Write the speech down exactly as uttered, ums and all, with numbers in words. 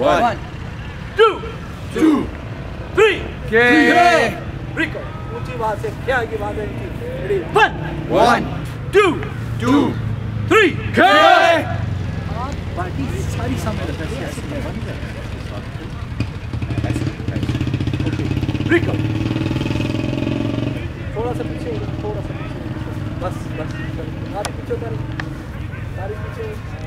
One, One two, two, three, three. Rico. One, One two, two, three. K. Party सारी समय लगता है ऐसे में बंद है। ओके, रिको। थोड़ा सा पीछे, थोड़ा सा पीछे, बस बस। सारी पीछे, सारी पीछे।